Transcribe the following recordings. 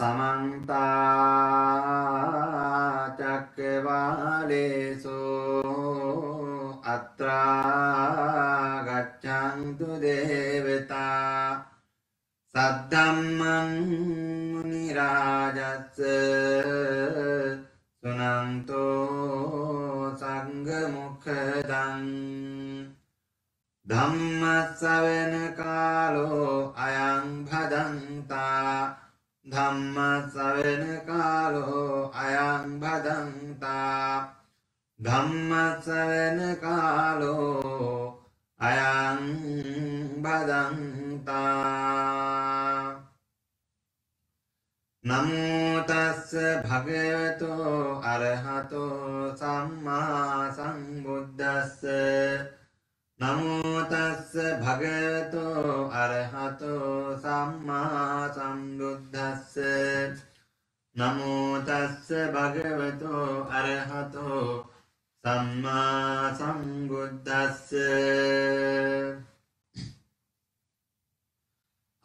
Samanta cakkvalesu atra gaccantu devata saddhammaṃ munirājassa sunanto saṅghamukhadaṃ dhammasavena kālo ayaṃ bhadanta dhammasavena kālo ayaṃ bhadanta dhammasavena kālo ayaṃ bhadanta namo tassa bhagavato arahato sammā sambuddassa namo tassa bhagavato arahato sammā sambuddhassa namo tassa bhagavato arahato sammā sambuddhassa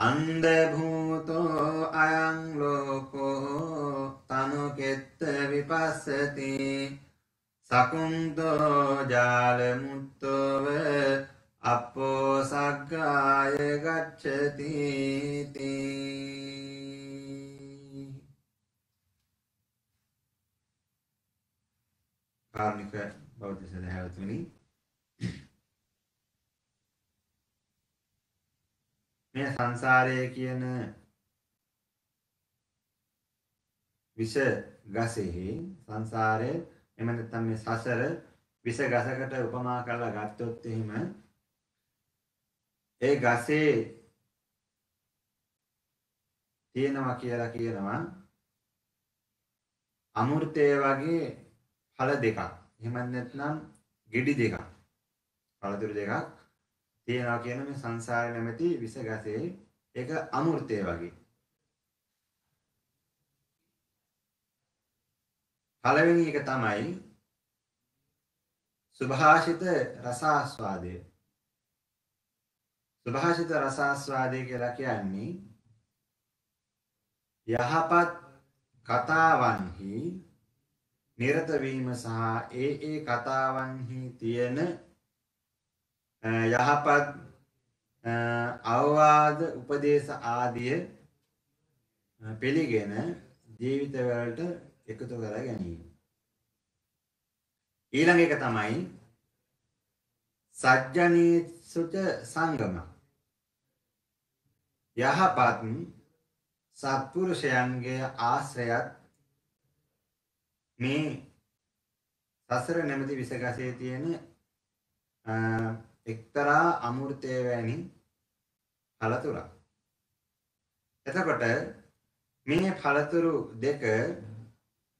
andabhuto ayaṃ loko tanuketta vipassati sakunto jale muttove appo saggāye gacchati ti karnika bautisya dhavatuni මේ සංසාරයේ කියන විෂ ගසෙහි සංසාරයේ එහෙම නැත්නම් මේ සසර විෂ ගසකට උපමා කරලා ගත්තොත් එහෙම ඒ ගසේ තියෙනවා කියලා කියනවා අමෘතය වගේ ඵල දෙකක් එහෙම නැත්නම් ගෙඩි දෙකක් ඵලතුරු දෙකක් තියෙනවා කියන මේ සංසාරේ නැමැති විස ගසේ ඒක අමෘතය වගේ. පළවෙනි එක තමයි සුභාෂිත රසාස්වාදය. සුභාෂිත රසාස්වාදය කියලා කියන්නේ යහපත් කතාවන්හි නිරත වීම සහ ඒ කතාවන්හි තියෙන යහපත් අවවාද උපදේශ ආදිය පිළිගෙන ජීවිතවලට එකතු කර ගැනීම. ඊළඟ එක තමයි සජ්ජනීසුච සංගම. යහපත් සත්පුරුෂයන්ගේ ආශ්‍රයත් මේ සසර නැමැති විස ගසේ තියෙන එක්තරා අමෘතය වැනි ඵලතුරක්. එතකොට මේ ඵලතුරු දෙක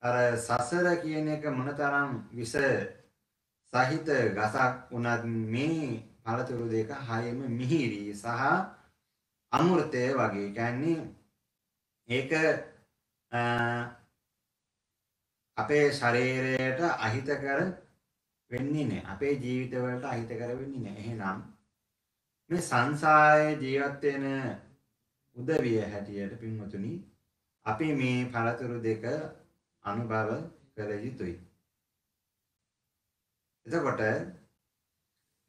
අර සසර කියන එක මොනතරම් විස සහිත ගසක් වුණත් මේ ඵලතුරු දෙක හයම මිහිරි සහ අමෘතය වගේ. කියන්නේ ඒක අපේ ශරීරයට අහිතකර වෙන්නේ නැහැ. අපේ ජීවිතවලට අහිතකර වෙන්නේ නැහැ. එහෙනම් මේ සංසාරයේ ජීවත් වෙන උදවිය හැටියට පින්වතුනි අපි මේ පළතුරු දෙක අනුභව කර යුතුයි. එතකොට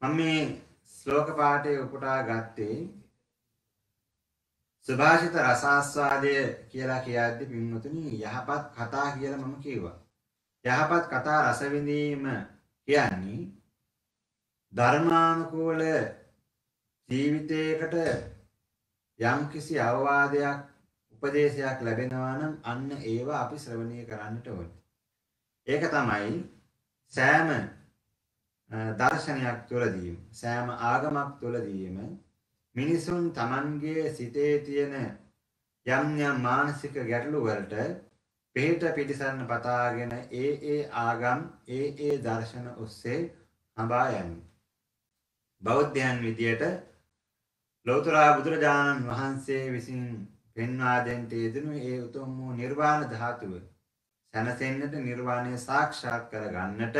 මම මේ ශ්ලෝක පාඨය උපුටා ගත්තේ සුභාෂිත රසාස්වාදය කියලා කියද්දී පින්වතුනි යහපත් කතා කියලා මම කිව්වා. යහපත් කතා රස විඳීම කියන්නේ ධර්මානුකූල ජීවිතයකට යම්කිසි අවවාදයක් උපදේශයක් ලැබෙනවා නම් අන්න ඒවා අපි ශ්‍රවණය කරන්නට ඕනේ. ඒක තමයි සෑම දර්ශනයක් තුළදීම සෑම ආගමක් තුළදීම මිනිසුන් Tamanගේ සිතේ තියෙන යම් යම් මානසික ගැටලු වලට පිට පිටිසන්න පතාගෙන ඒ ආගම් ඒ දර්ශන ඔස්සේ හඹා යන්නේ. බෞද්ධයන් විදියට ලෞතර බුදුරජාණන් වහන්සේ විසින් පෙන්වා දෙන තේදුණු ඒ උතුම් වූ නිර්වාණ ධාතුව සැනසෙන්නට නිර්වාණය සාක්ෂාත් කර ගන්නට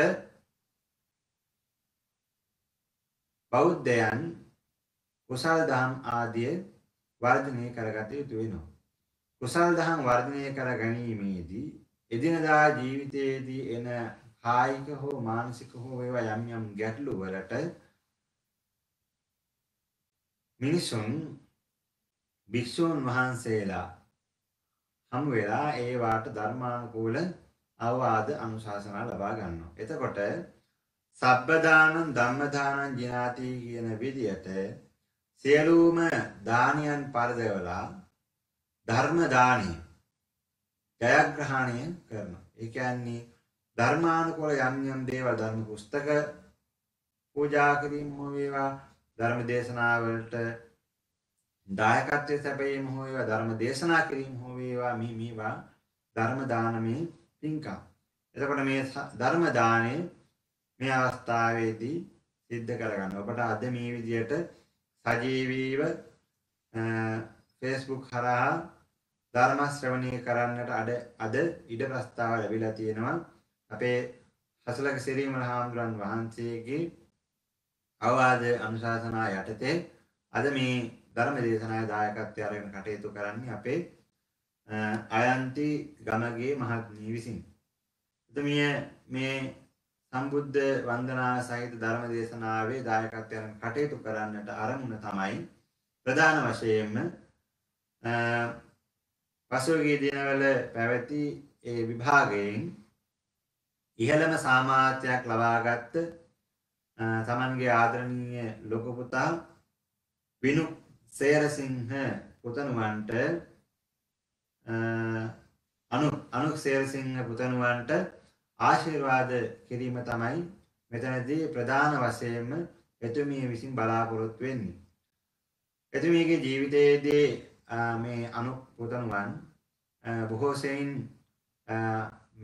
බෞද්ධයන් කුසල් දහම් ආදී වර්ධනය කරගත යුතු වෙනවා. කුසල් දහම් වර්ධනය කර ගැනීමේදී එදිනදා ජීවිතයේදී එන කායික හෝ මානසික හෝ ඒවා යම් යම් ගැටලු වලට මිනිසුන් භික්ෂුන් වහන්සේලා හමු වෙලා ඒ වාට ධර්මානුකූල අවවාද අනුශාසනා ලබා ගන්නවා. එතකොට සබ්බදානං ධම්මදානං ජිනාති කියන විදියට සියලුම දානයන් පරිදෙවලා ධර්ම දානය ජයග්‍රහණය කරනවා. ඒ කියන්නේ ධර්මානුකූල යම් යම් දේවල් ධර්ම පුස්තක පූජා කිරීම හෝ වේවා ධර්ම දේශනාවලට දායකත්වයේ සැපයීම හෝ වේවා ධර්ම දේශනා කිරීම හෝ වේවා මේවා ධර්ම දානමේ පින්කම්. එතකොට මේ ධර්ම දාණය මේ අවස්ථාවේදී සිද්ධ කරගන්න. ඔබට අද මේ විදියට සජීවීව Facebook හරහා ධර්ම ශ්‍රවණය කරන්නට අද ඉඩ ප්‍රස්තාව ලැබිලා තියෙනවා. අපේ හසලක සිරිමල් හාමුදුරන් වහන්සේගේ අවවාද අනුශාසනා යටතේ අද මේ ධර්ම දේශනාවේ දායකත්වය අරගෙන කටයුතු කරන්නේ අපේ අයන්ති ගමගේ මහත්මිය විසින්. එතුමිය මේ සම්බුද්ධ වන්දනා සහිත ධර්ම දේශනාවේ දායකත්වය අරගෙන කටයුතු කරන්නට ආරමුණ තමයි ප්‍රධාන වශයෙන්ම පසුගිය දිනවල පැවති ඒ විභාගයෙන් ඉහළම සාමාත්‍යයක් ලබාගත් තමන්ගේ ආදරණීය ලොකු පුතා විනු සේරසිංහ පුතණුවන්ට අනුක් සේරසිංහ පුතණුවන්ට ආශිර්වාද කිරීම තමයි මෙතනදී ප්‍රධාන වශයෙන්ම එතුමිය විසින් බලාපොරොත්තු වෙන්නේ. එතුමියගේ ජීවිතයේදී මේ අනුක් පුතණුවන් බොහෝ සෙයින්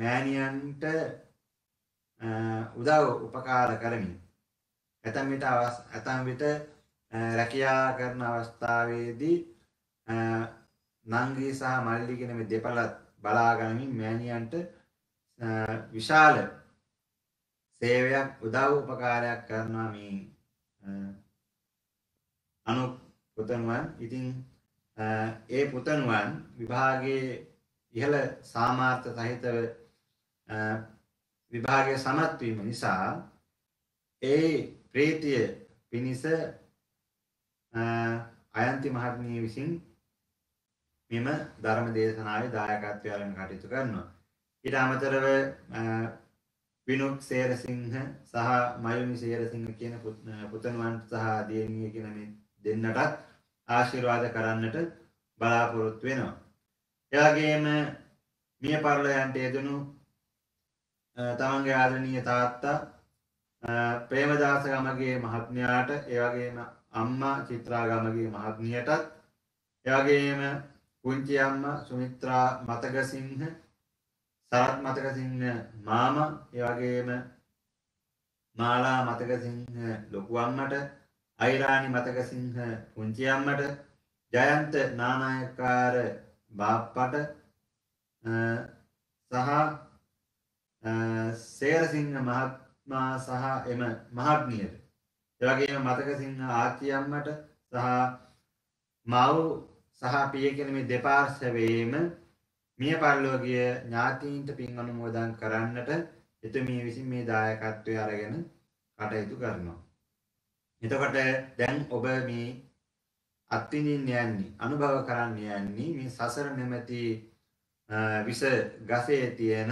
මෑණියන්ට උදව් උපකාර කරමින් ඇතැම් විට රැකියා කරන අවස්ථාවේදී නංගී සහ මල්ලි කියන මේ දෙපළත් බලාගනිමින් මෑණියන්ට විශාල සේවයක් උදව් උපකාරයක් කරනවා මේ අනුක් පුතණුවන්. ඉතින් ඒ පුතණුවන් විභාගයේ ඉහළ සාමාර්ථ සහිතව විභාගයේ සමත් වීම නිසා ඒ ප්‍රීතිය පිණිස අයන්ති මහත්මිය විසින් මෙම ධර්ම දේශනාවේ දායකත්වය අරගෙන කටයුතු කරනවා. ඊට අමතරව විනෝද් සේරසිංහ සහ මයුනි සේරසිංහ කියන පුතණුවන් සහ දියණිය කියන මේ දෙන්නටත් ආශිර්වාද කරන්නට බලාපොරොත්තු වෙනවා. ඒ වගේම මිය පරලොවට යෙදුණු තමන්ගේ ආදරණීය තාත්තා ප්‍රේමදාස ගමගේ මහත්මයාට, ඒ වගේම අම්මා චිත්‍රා ගමගේ මහත්මියටත්, ඒ වගේම කුංචි අම්මා සුමිත්‍රා මතකසිංහ, සරත් මතකසිංහ මාමා, ඒ වගේම මාලා මතකසිංහ ලොකු අම්මට, අයිරාණි මතකසිංහ කුංචි අම්මට, ජයන්ත නානායකාර බාප්පට සහ සේරසිංහ මහත්මයා සහ එම මහත්මියට, එවැගේම මතකසිංහ ආච්චි අම්මට සහ මව් සහ පිය කියන මේ දෙපාර්ශවයේම මිය පරලෝ ගිය ඥාතීන්ට පින් අනුමෝදන් කරන්නට එතුමිය විසින් මේ දායකත්වය අරගෙන කටයුතු කරනවා. එතකොට දැන් ඔබ මේ අත්විඳින්න යන්නේ, අනුභව කරන්න යන්නේ මේ සසර නැමැති විස ගසේ තියෙන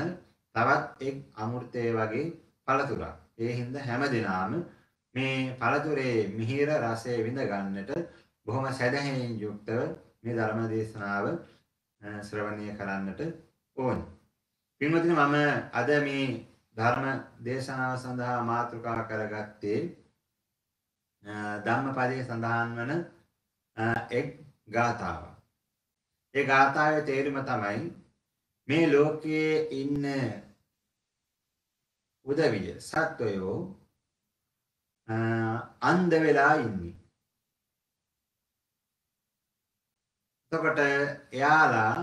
තවත් එක් අමෘතය වගේ පළතුරක්. ඒ හින්දා හැමදෙනාම මේ පළතුරේ මිහිර රසය විඳ ගන්නට බොහොම සැදැහැයෙන් යුක්තව මේ ධර්ම දේශනාව ශ්‍රවණය කරන්නට ඕනේ. පින්වත්නි, මම අද මේ ධර්ම දේශනාව සඳහා මාතෘකා කරගත්තේ ධම්මපදයේ සඳහන් වන එක් ගාථාවක්. ඒ ගාථාවේ තේරුම තමයි මේ ලෝකයේ ඉන්න උදවිය සත්වයෝ අන්ධ වෙලා ඉන්නේ. එතකොට එයාලා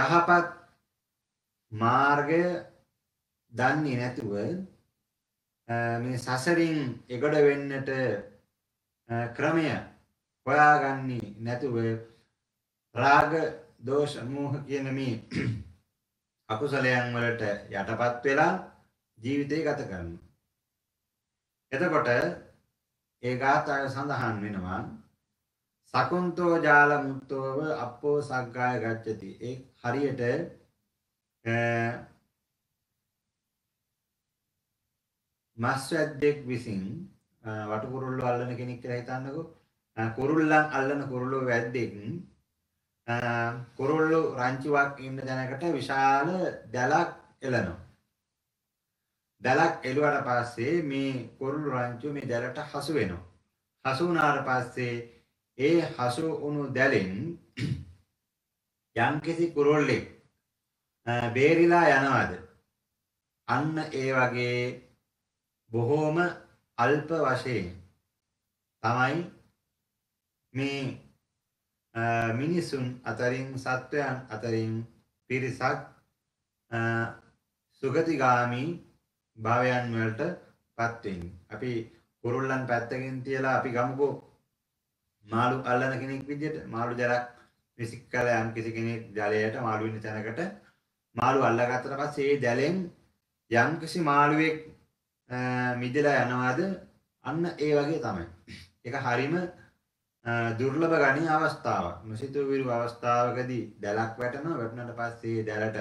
යහපත් මාර්ගය දන්නේ නැතුව මේ සසරින් එගොඩ වෙන්නට ක්‍රමය හොයාගන්නේ නැතුව රාග, දෝෂ, මෝහ කියන මේ අකුසලයන් වලට යටපත් වෙලා ජීවිතය ගත කරනවා. එතකොට ඒ ගාථාවේ සඳහන් වෙනවා සකුන්තෝ ජාල මුත්තෝව අප්පෝ සග්ගාය ගච්ඡති. ඒ හරියට මස්වැද්දෙක් විසින් වටකුරුල්ලෝ අල්ලන කෙනෙක් කියලා හිතන්නකෝ. කුරුල්ලන් අල්ලන කුරුල්ලෝ වැද්දෙක් කුරුල්ලෝ රංචුවක් ඉන්න දැනකට විශාල දැලක් එළනවා. දැලක් එළුවාට පස්සේ මේ කුරුල්ලෝ රංචු මේ දැලට හසු වෙනවා. හසු වුණාට පස්සේ ඒ හසු වුණු දැලෙන් යම්කිසි කුරුල්ලෙක් බේරිලා යනවාද? අන්න ඒ වගේ බොහෝම අල්ප වශයෙන් තමයි මේ මිනිසුන් අතරින් සත්වයන් අතරින් පිරිසක් සුගතිගාමි භවයන් වලට පත් වෙන්නේ. අපි කුරුල්ලන් පැත්තකින් තියලා අපි ගමුකෝ මාළු අල්ලන කෙනෙක් විදියට මාළු ජලයක් විසිකලා යම් කිසි කෙනෙක් ජලයට මාළු වෙන තැනකට මාළු අල්ලගත්තට පස්සේ ඒ ජලයෙන් යම් කිසි මාළුවෙක් මිදලා යනවාද? අන්න ඒ වගේ තමයි. ඒක හරීම දුර්ලභ ගණී අවස්ථාවක්. නොසිතූ විරු අවස්ථාවකදී දැලක් වැටෙනවා. වැටුණාට පස්සේ දැලට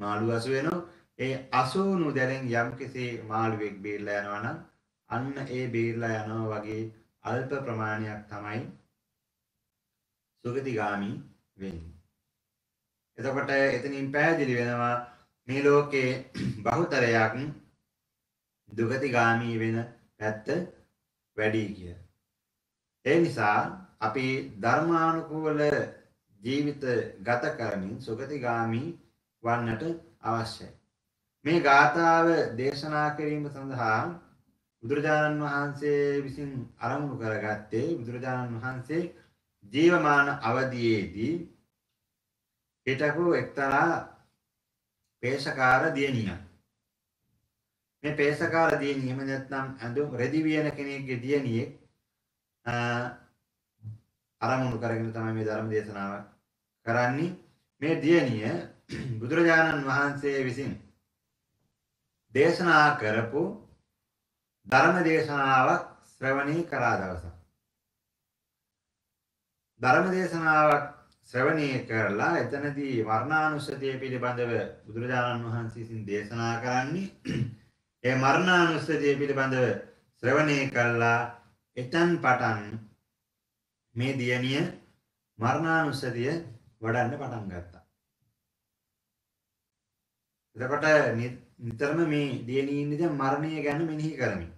මාළු අසු වෙනවා. ඒ අසුණු දැලෙන් යම්කිසි මාළුවෙක් බේරලා යනවා නම් අන්න ඒ බේරලා යනවා වගේ අල්ප ප්‍රමාණයක් තමයි සුගතිගාමි වෙන්නේ. එතකොට එතනින් පැහැදිලි වෙනවා මේ ලෝකේ බහුතරයක් දුගතිගාමී වෙන පැත්ත වැඩි කිය. ඒ නිසා අපි ධර්මානුකූල ජීවිත ගත කරමින් සුගතිගාමී වන්නට අවශ්‍යයි. මේ ගාථාව දේශනා කිරීම සඳහා බුදුරජාණන් වහන්සේ විසින් ආරම්භ කරගත්තේ බුදුරජාණන් වහන්සේ ජීවමාන අවධියේදී හිටපු එක්තරා පේශකාර දියණියක්. මේ පේශකාර දියණිය නැත්නම් ඇඳුම් රෙදි වියන කෙනෙක්ගේ දියණිය අරමුණු කරගෙන තමයි මේ ධර්ම දේශනාව කරන්නේ. මේ දියණිය බුදුරජාණන් වහන්සේ විසින් දේශනා කරපු ධර්ම දේශනාවක් ශ්‍රවණී කරා දවසක් ධර්ම දේශනාවක් ශ්‍රවණී කරලා එතනදී මරණානුස්සතිය පිළිබඳව බුදුරජාණන් වහන්සේ විසින් දේශනා කරන්නේ. ඒ මරණානුස්සතිය පිළිබඳව ශ්‍රවණය කළා. එතන් පටන් මේ දියණිය මරණානුස්සතිය වඩන්න පටන් ගත්තා. එතකොට නිතරම මේ දියණිය ඉන්නේ දැන් මරණය ගැන මෙනෙහි කරමින්.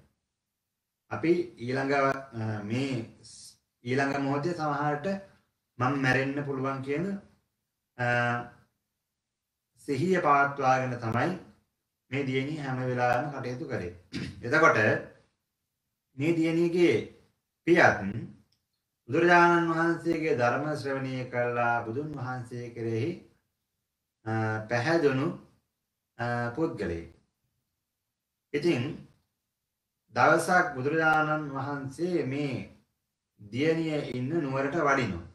අපි ඊළඟ මොහොතේ සමහරට මම මැරෙන්න පුළුවන් කියන සිහිය පවත්වාගෙන තමයි මේ දියණිය හැම වෙලාවෙම කටයුතු කරේ. එතකොට මේ දියණියගේ පියත් බුදුරජාණන් වහන්සේගේ ධර්ම ශ්‍රවණය කළා. බුදුන් වහන්සේ කෙරෙහි පැහැදුණු පුද්ගලයෙක්. ඉතින් දවසක් බුදුරජාණන් වහන්සේ මේ දියණිය ඉන්න නුවරට වඩිනවා.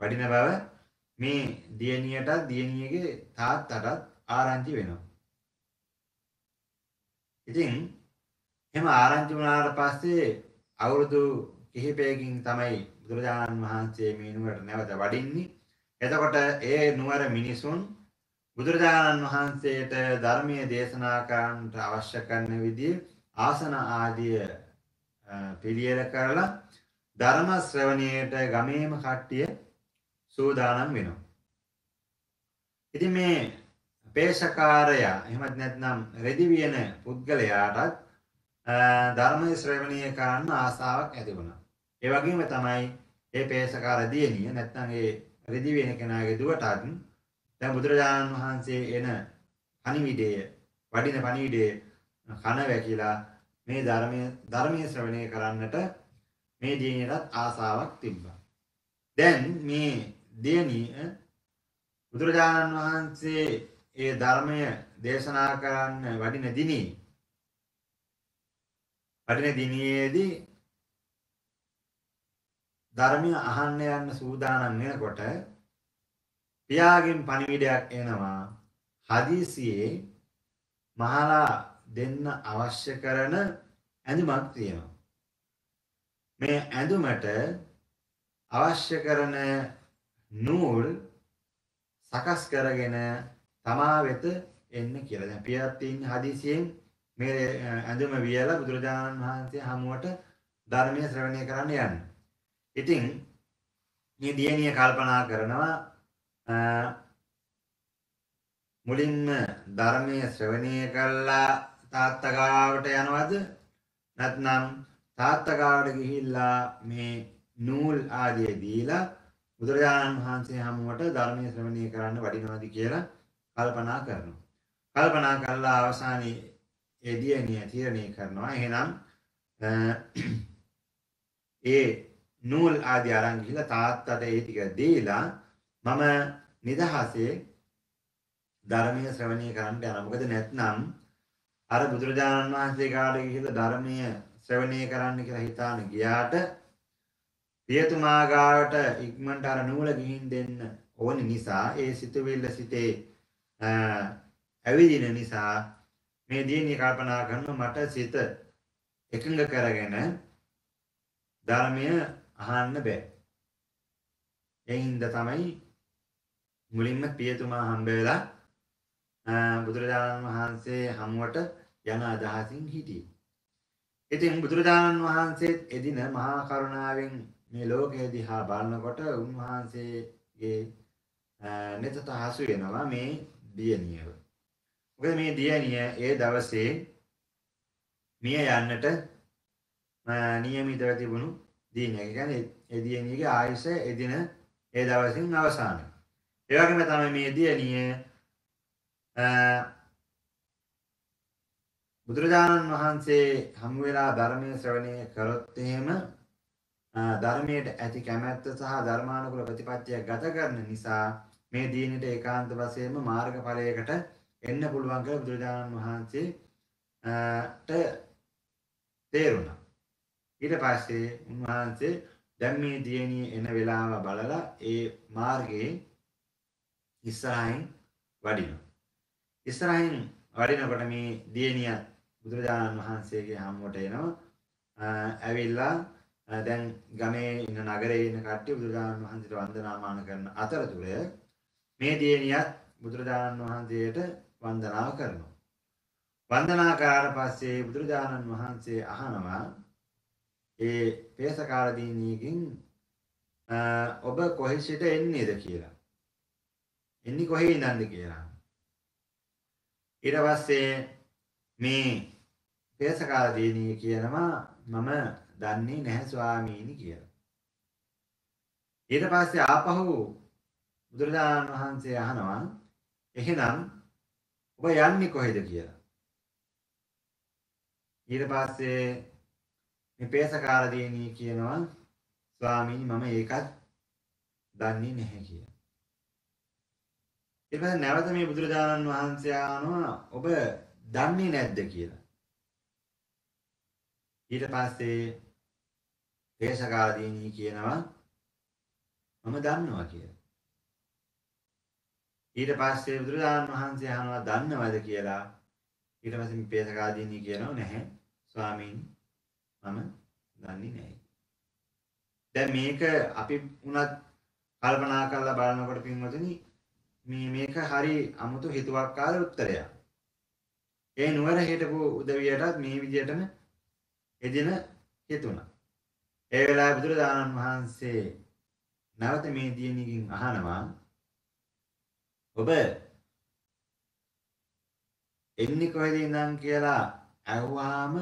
වඩින බව මේ දියණියට දියණියගේ තාත්තට ආරංචි වෙනවා. ඉතින් එහෙම ආරංචි වුණාට පස්සේ අවුරුදු කිහිපයකින් තමයි බුදුරජාණන් වහන්සේ මේ නුවරට නැවත වඩින්නේ. එතකොට ඒ නුවර මිනිසුන් බුදුරජාණන් වහන්සේට ධර්මීය දේශනා කරන්නට අවශ්‍ය කරන විදිය ආසන ආදිය පිළියෙල කරලා ධර්ම ශ්‍රවණයට ගමේම කට්ටිය සූදානම් වෙනවා. ඉතින් මේ පේශකාරයා එහෙමත් නැත්නම් රෙදි වියන පුද්ගලයාටත් ධර්ම ශ්‍රවණය කරන්න ආසාවක් ඇති වුණා. ඒ වගේම තමයි මේ පේශකාර දියණිය නැත්නම් ඒ රෙදි වියන කෙනාගේ දුවටත් දැන් බුදුරජාණන් වහන්සේ එන පණිවිඩය වඩින පණිවිඩය කන වැකිලා මේ ධර්මයේ ශ්‍රවණය කරන්නට මේ දියණියටත් ආසාවක් තිබ්බා. දැන් මේ දියණිය බුදුරජාණන් වහන්සේ ඒ ධර්මය දේශනා කරන්න වඩින දිනයේදී ධර්මය අහන්න යන්න සූදානම් වෙනකොට පියාගෙන් පණිවිඩයක් එනවා හදිසියේ මහලා දෙන්න අවශ්‍ය කරන ඇඳුමක් තියෙනවා. මේ ඇඳුමට අවශ්‍ය කරන නූල් සකස් කරගෙන තමා වෙත එන්න කියලා. දැන් පියාත් තියෙන හදිසියෙන් මේ ඇඳුම වියලා බුදුරජාණන් වහන්සේ හමුවට ධර්මයේ ශ්‍රවණය කරන්න යන්න. ඉතින් මේ දියණිය කල්පනා කරනවා මුලින්ම ධර්මයේ ශ්‍රවණය කළා තාත්තා ගාවට යනවද නැත්නම් තාත්තා ගාවට ගිහිල්ලා මේ නූල් ආදිය දීලා බුදුරජාණන් වහන්සේ හමුවට ධර්මයේ ශ්‍රවණය කරන්න වඩිනවද කියලා කල්පනා කරනවා. කල්පනා කළා අවසානයේ ඒ දියණිය තීරණය කරනවා එහෙනම් නූල් ආදී අරන් ගිහලා තාත්තට ඒ ටික දීලා මම නිදහසේ ධර්මීය ශ්‍රවණය කරන්න යනවා. මොකද නැත්නම් අර බුදුරජාණන් වහන්සේ කාට ගිහලා ධර්මීය ශ්‍රවණය කරන්න කියලා හිතාන ගියාට පියතුමා ගාවට ඉක්මනට අර නූල ගිහින් දෙන්න ඕන නිසා ඒ සිතුවිල්ල සිතේ ඇවිදින නිසා මේ දිනේ කල්පනා කරනවා මට සිත එකඟ කරගෙන ධර්මීය අහන්න බෑ. එහින්ද තමයි මුලින්ම පියතුමා හම්බ වෙලා බුදුරජාණන් වහන්සේ හමුවට යන අදහසින් හිටියේ. ඉතින් බුදුරජාණන් වහන්සේත් එදින මහා කරුණාවෙන් මේ ලෝකය දිහා බලනකොට උන්වහන්සේගේ නෙතට හසු වෙනවා මේ දියණියව. මොකද මේ දියණිය ඒ දවසේ මිය යන්නට නියමිතව තිබුණු දිනයක. කියන්නේ ඒ දියණියගේ ආයුෂ එදින ඒ දවසින් අවසානයි. ඒ වගේම තමයි මේ දියණිය බුදුරජාණන් වහන්සේ හමු වෙලා ධර්මයේ ශ්‍රවණය කරොත් එහෙම ධර්මයට ඇති කැමැත්ත සහ ධර්මානුකූල ප්‍රතිපත්තියක් ගත කරන නිසා මේ දියණියට ඒකාන්ත වශයෙන්ම මාර්ගඵලයකට එන්න පුළුවන් කියලා බුදුරජාණන් වහන්සේට තේරුණා. ඊට පස්සේ උන්වහන්සේ දැන් මේ දියණිය එන වෙලාව බලලා ඒ මාර්ගයේ ඉස්සරහින් වඩිනවා. ඉස්සරහින් වඩිනකොට මේ දියණිය බුදුරජාණන් වහන්සේගේ හමුවට එනවා. ඇවිල්ලා දැන් ගමේ ඉන්න නගරේ ඉන්න කට්ටිය බුදුරජාණන් වහන්සේට වන්දනාමාන කරන අතරතුර මේ දියණියත් බුදුරජාණන් වහන්සේට වන්දනාව කරනවා. වන්දනා කරාට පස්සේ බුදුරජාණන් වහන්සේ අහනවා ඒ පේසකාර දිනියකින් ඔබ කොහේ සිට එන්නේද කියලා. එන්නේ කොහේ ඉඳන්ද කියලා. ඊට පස්සේ මේ පේසකාර දිනිය කියනවා මම දන්නේ නැහැ ස්වාමීනි කියලා. ඊට පස්සේ ආපහු බුදුරජාණන් වහන්සේ අහනවා එහෙනම් ඔබ යන්නේ කොහෙද කියලා. ඊට පස්සේ මේ පේසකාර දිනිය කියනවා ස්වාමීනි මම ඒකත් දන්නේ නැහැ කියලා. ඊට පස්සේ නැවත මේ බුදුරජාණන් වහන්සේ ආනවා ඔබ දන්නේ නැද්ද කියලා. ඊට පස්සේ පේසකාර දිනිය කියනවා මම දන්නවා කියලා. ඊට පස්සේ බුදුරජාණන් වහන්සේ ආනවා දන්නවද කියලා. ඊට පස්සේ මේ පේසකාර දිනිය කියනවා නැහැ ස්වාමීනි මම දන්නේ නැහැ. දැන් මේක අපි උනත් කල්පනා කරලා බලනකොට පින්වතුනි මේක හරි අමුතු හිතුවක්කාර උත්තරයක්. ඒ නුවර හිටපු උදවියටත් මේ විදියටම එදින හිතුණා. ඒ වෙලාවේ බුදුරජාණන් වහන්සේ නැවත මේ දියණියගෙන් අහනවා ඔබ එන්නේ කොහෙද ඉඳන් කියලා අහුවාම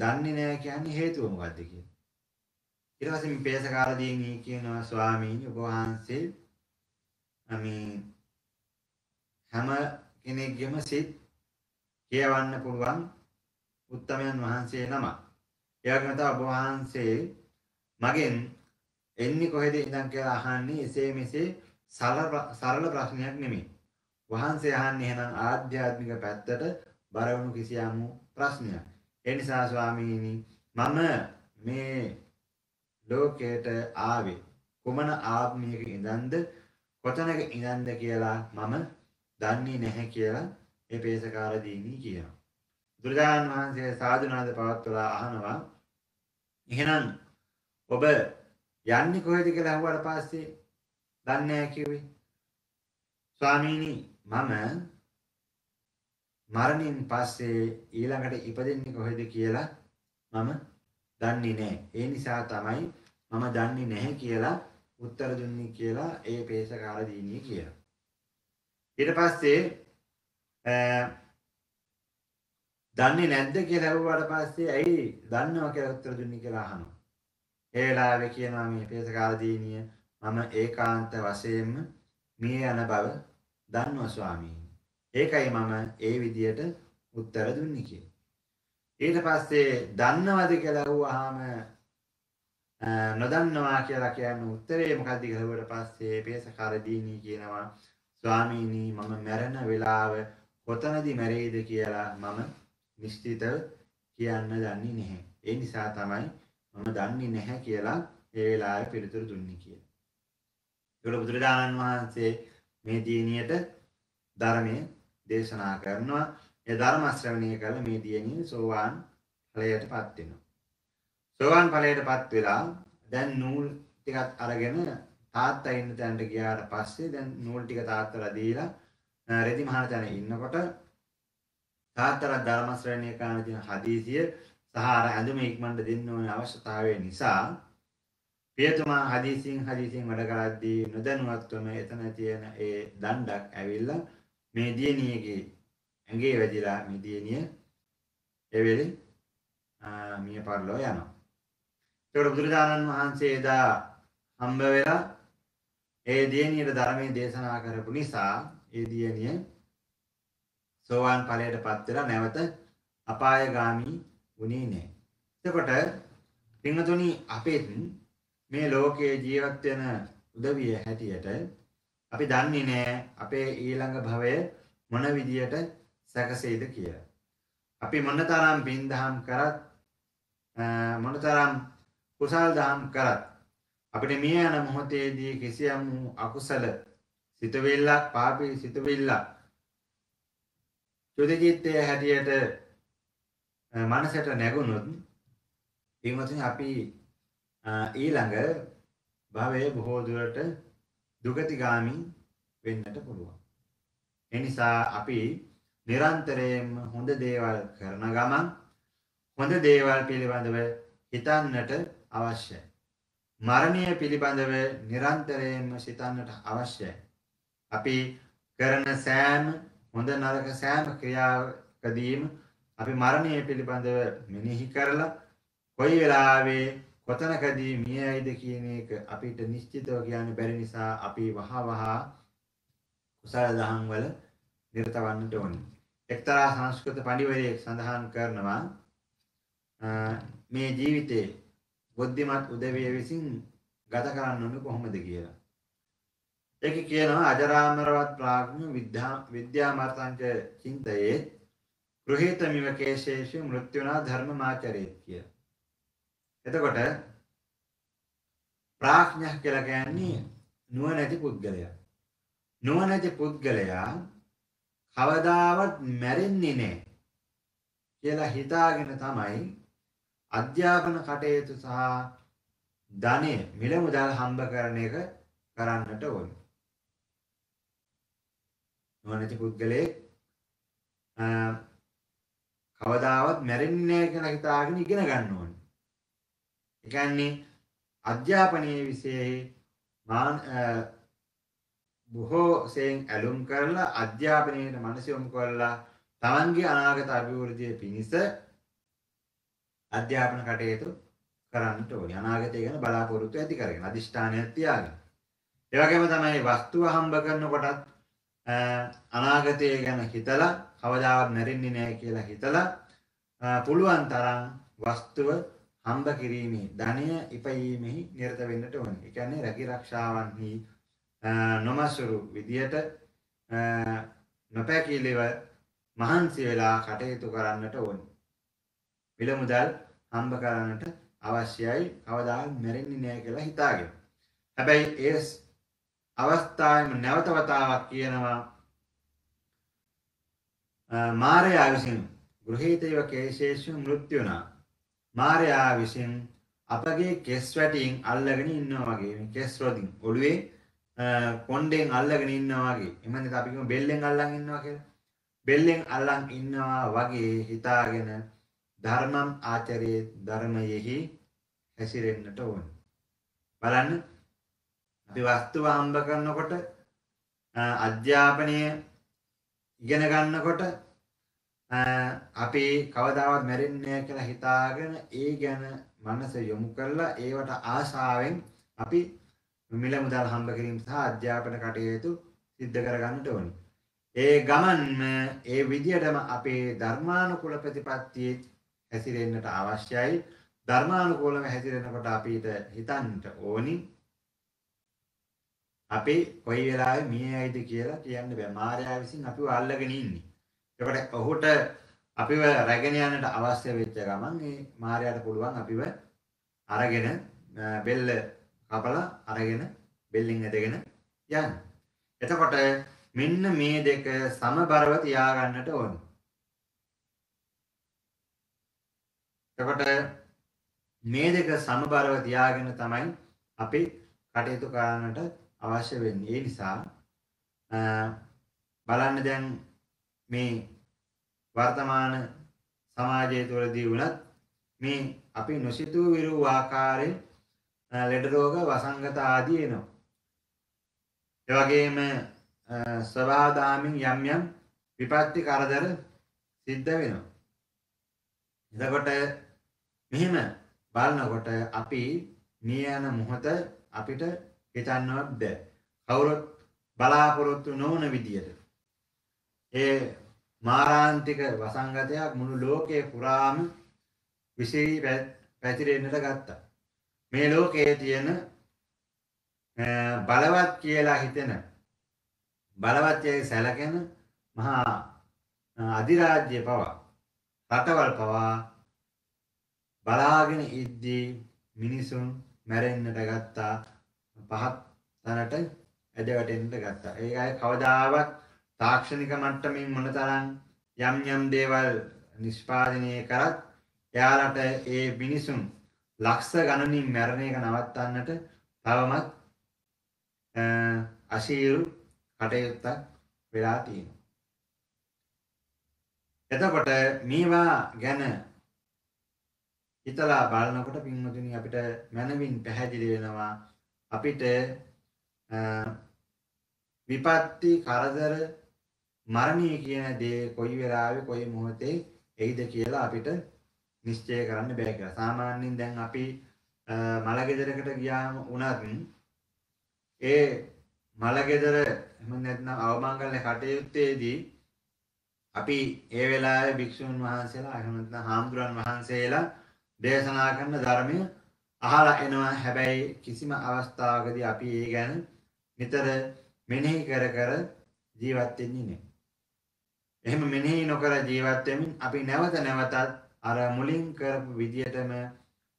දන්නේ නැහැ කියන්නේ හේතුව මොකද්ද කියලා. ඊට පස්සේ මේ පේසකාර දියණිය කියනවා ස්වාමීනි ඔබ වහන්සේ හැම කෙනෙක්ගේම සිත් කියවන්න පුළුවන් උත්තමයන් වහන්සේ නම. ඒ වගේම තමයි ඔබ වහන්සේ මගෙන් එන්නේ කොහෙද ඉඳන් කියලා අහන්නේ එසේ මෙසේ සරල ප්‍රශ්නයක් නෙමෙයි. වහන්සේ අහන්නේ එහෙනම් ආධ්‍යාත්මික පැත්තට බරවුණු කිසියම් ප්‍රශ්නයක්. ඒ නිසා ස්වාමීනි මම මේ ලෝකයට ආවේ කුමන ආත්මයක ඉඳන්ද කොතනක ඉඳන්ද කියලා මම දන්නේ නැහැ කියලා මේ පේසකාර දීනි කියනවා. බුදුරජාණන් වහන්සේ සාදුනාද පවත්වලා අහනවා එහෙනම් ඔබ යන්නේ කොහෙද කියලා අහුවාට පස්සේ දන්නේ නැහැ කිව්වේ. ස්වාමීනි මම මරණින් පස්සේ ඊළඟට ඉපදෙන්නේ කොහෙද කියලා මම දන්නේ නැහැ. ඒ නිසා තමයි මම දන්නේ නැහැ කියලා උත්තර දුන්නේ කියලා ඒ පේසකාර දිනිය කියනවා. ඊට පස්සේ දන්නේ නැද්ද කියලා අහුවාට පස්සේ ඇයි දන්නවා කියලා උත්තර දුන්නේ කියලා අහනවා. ඒ වෙලාවේ කියනවා මේ පේසකාර දිනිය මම ඒකාන්ත වශයෙන්ම මිය යන බව දන්නවා ස්වාමීනි. ඒකයි මම ඒ විදියට උත්තර දුන්නේ කියලා. ඊට පස්සේ දන්නවද කියලා අහුවාම නොදන්නවා කියලා කියන උත්තරේ මොකද්ද කියලා හුවට පස්සේ පේසකාර දීනි කියනවා ස්වාමීනි මම මැරෙන වෙලාව කොතනදී මැරෙයිද කියලා මම නිශ්චිතව කියන්න දන්නේ නැහැ. ඒ නිසා තමයි මම දන්නේ නැහැ කියලා ඒ වෙලාවේ පිළිතුරු දුන්නේ කියලා. ඒවල බුදුරජාණන් වහන්සේ මේ දීනියට ධර්මය දේශනා කරනවා. ඒ ධර්ම ශ්‍රවණය කළ මේ දියණිය සෝවාන් ඵලයටපත් වෙනවා. සෝවාන් ඵලයටපත් වෙලා දැන් නූල් ටිකක් අරගෙන තාත්තා ඉන්න තැනට ගියාට පස්සේ දැන් නූල් ටික තාත්තලා දීලා රෙදි මහන තැන ඉන්නකොට තාත්තලා ධර්ම ශ්‍රවණය කරන දින හදීසිය සහ ඇඳුම ඉක්මනට දෙන්න ඕන අවශ්‍යතාවය නිසා පියතුමා හදීසියෙන් වැඩ කරද්දී නොදැනුවත්වම එතන තියෙන ඒ දණ්ඩක් ඇවිල්ලා මේ දියණියගේ ඇඟේ වැදිලා මේ දියණිය ඒ වෙලේ මිය පරලෝ යනවා. ඒකට බුදුරජාණන් වහන්සේ එදා හම්බ වෙලා ඒ දියණියට ධර්මයේ දේශනා කරපු නිසා ඒ දියණිය සෝවාන් ඵලයටපත් වෙලා නැවත අපායගාමී වුණේ නැහැ. එතකොට පින්තුනි අපෙත් මේ ලෝකයේ ජීවත් වෙන උදවිය හැටියට අපි දන්නේ නැහැ අපේ ඊළඟ භවය මොන විදියට සැකසෙයිද කියලා. අපි මොනතරම් පින් දහම් කරත් මොනතරම් කුසල් දහම් කරත් අපිට මිය යන මොහොතේදී කිසියම් අකුසල සිතුවිල්ලක් පාපී සිතුවිල්ලක් චුදිතයේ හැටියට මනසට නැගුණොත් ඊමතින් අපි ඊළඟ භවයේ බොහෝ දුරට දුගතිගාමී වෙන්නට පුළුවන්. ඒ නිසා අපි නිරන්තරයෙන්ම හොඳ දේවල් කරන ගමන් හොඳ දේවල් පිළිබඳව හිතන්නට අවශ්‍යයි. මරණය පිළිබඳව නිරන්තරයෙන්ම සිතන්නට අවශ්‍යයි. අපි කරන සෑම හොඳ නරක සෑම ක්‍රියාවකදීම අපි මරණය පිළිබඳව මෙනෙහි කරලා කොයි වෙලාවේ කොතනකදී මිය යයිද කියන එක අපිට නිශ්චිතව කියන්න බැරි නිසා අපි වහවහ කුසල දහම් වල නිරත වන්නට ඕනේ. එක්තරා සංස්කෘත පඬිවරයෙක් සඳහන් කරනවා මේ ජීවිතේ බුද්ධිමත් උදවිය විසින් ගත කරන්න ඕනේ කොහොමද කියලා. ඒක කියනවා අජරාමරවත් ප්‍රඥා විද්‍යාමාර්ථංච චින්තයේ ගෘහීතමිව කේශේෂු මෘත්‍යුනා ධර්මමාචරේත් කිය. එතකොට ප්‍රඥා කියලා කියන්නේ නුවණැති පුද්ගලයා. නුවණැති පුද්ගලයා කවදාවත් මැරෙන්නේ නැහැ කියලා හිතාගෙන තමයි අධ්‍යාපන කටයුතු සහ ධනෙ මිල මුදල් හම්බ කරන එක කරන්නට ඕනේ. නුවණැති පුද්ගලයේ කවදාවත් මැරෙන්නේ නැහැ කියලා හිතාගෙන ඉගෙන ගන්න ඕනේ. ඒ කියන්නේ අධ්‍යාපනයේ විශේෂ බොහෝ සෙයින් ඇලුම් කරලා අධ්‍යාපනයේ මනස යොමු කරලා තමන්ගේ අනාගත අභිවෘද්ධිය පිණිස අධ්‍යාපන කටයුතු කරන්නට ඕනේ. අනාගතය ගැන බලාපොරොත්තු ඇති කරගෙන අදිෂ්ඨානයක් තියාගෙන. ඒ වගේම තමයි වස්තුව හම්බ කරනකොටත් අනාගතය ගැන හිතලා කවදාවත් නැරෙන්නේ නැහැ කියලා හිතලා පුළුවන් තරම් වස්තුව හම්බ කිරීමේ ධනය ඉපයීමේ නිරත වෙන්නට ඕනේ. ඒ කියන්නේ රැකිරක්ෂාවන්හි නොමසුරු විදියට නොපැකිලිව මහන්සි වෙලා කටයුතු කරන්නට ඕනේ. මිල මුදල් හම්බ කරන්නට අවශ්‍යයි කවදාවත් මැරෙන්නේ නැහැ කියලා හිතාගෙන. හැබැයි ඒ අවස්ථාවේම නැවත වතාවක් කියනවා මාරයා විසින් ගෘහීතයව කේශේෂු මෘත්‍යුණා. මාරයා විසින් අපගේ කෙස් වැටින් අල්ලගෙන ඉන්නවා වගේ. මේ කෙස් වලින් ඔළුවේ කොණ්ඩෙන් අල්ලගෙන ඉන්නවා වගේ. එමන්ද අපි කියමු බෙල්ලෙන් අල්ලන් ඉන්නවා කියලා. බෙල්ලෙන් අල්ලන් ඉන්නවා වගේ හිතාගෙන ධර්මම් ආචරේ ධර්මයෙහි හැසිරෙන්නට ඕන. බලන්න අපි වස්තුව හම්බ කරනකොට අධ්‍යාපනය ඉගෙන ගන්නකොට අපි කවදාවත් මැරෙන්නේ නැහැ කියලා හිතාගෙන ඒ ගැන මනස යොමු කරලා ඒවට ආශාවෙන් අපි මිල මුදල් හම්බ කිරීම සහ අධ්‍යාපන කටයුතු සිද්ධ කරගන්නට ඕනේ. ඒ ගමන්ම ඒ විදියටම අපේ ධර්මානුකූල ප්‍රතිපත්තියේ හැසිරෙන්නට අවශ්‍යයි. ධර්මානුකූලව හැසිරෙනකොට අපිට හිතන්නට ඕනි අපි කොයි වෙලාවෙ මියයිද කියලා කියන්න බෑ. මායාව විසින් අපිව අල්ලගෙන ඉන්නේ. ඒකට ඔහුට අපිව රැගෙන යන්නට අවශ්‍ය වෙච්ච ගමන් මේ මායාවට පුළුවන් අපිව අරගෙන බෙල්ල කපලා අරගෙන බෙල්ලෙන් ඇදගෙන යන්න. එතකොට මෙන්න මේ දෙක සමබරව තියාගන්නට ඕනි. එතකොට මේ දෙක සමබරව තියාගෙන තමයි අපි කටයුතු කරන්නට අවශ්‍ය වෙන්නේ. ඒ නිසා බලන්න දැන් මේ වර්තමාන සමාජය තුළදී වුණත් මේ අපි නොසිතූ විරු ආකාරයෙන් ලෙඩ රෝග වසංගත ආදී එනවා. ඒ වගේම සබාදාමින් යම් යම් විපත්ති කරදර සිද්ධ වෙනවා. එතකොට මෙහෙම බලනකොට අපි මිය යන මොහොත අපිට හිතන්නවත් බෑ. කවුරුත් බලාපොරොත්තු නොවන විදියට ඒ මාරාන්තික වසංගතයක් මුළු ලෝකේ පුරාම විසිරී පැතිරෙන්නට ගත්තා. මේ ලෝකයේ තියෙන බලවත් කියලා හිතෙන බලවත්යයි සැලකෙන මහා අධිරාජ්‍ය පවා රටවල් පවා බලාගෙන ඉද්දී මිනිසුන් මැරෙන්නට ගත්තා. පහත් තැනට ඇදවැටෙන්නට ගත්තා. ඒ අය කවදාවත් තාක්ෂණික මට්ටමින් මොනතරම් යම් යම් දේවල් නිෂ්පාදනය කරත් එයාලට ඒ මිනිසුන් ලක්ෂ ගණනින් මැරණ එක නවත්තන්නට තවමත් අශීරු කටයුත්තක් වෙලා තියෙනවා. එතකොට මේවා ගැන හිතලා බලනකොට පින්වතුනි අපිට මනමින් පැහැදිලි වෙනවා අපිට විපත්ති කරදර මරණය කියන දේ කොයි වෙලාවෙ කොයි මොහොතේ එයිද කියලා අපිට නිශ්චය කරන්න බෑ කියලා. සාමාන්‍යයෙන් දැන් අපි මලගෙදරකට ගියාම උනත් ඒ මලගෙදර එහෙම නැත්නම් අවමංගල්‍ය කටයුත්තේදී අපි ඒ වෙලාවේ භික්ෂුන් වහන්සේලා එහෙම නැත්නම් හාමුදුරන් වහන්සේලා දේශනා කරන ධර්මය අහලා එනවා. හැබැයි කිසිම අවස්ථාවකදී අපි ඒ ගැන නිතර මෙනෙහි කර කර ජීවත් වෙන්නේ නැහැ. එහෙම මෙනෙහි නොකර ජීවත් වෙමින් අපි නැවත නැවතත් අර මුලින් කරපු විදියටම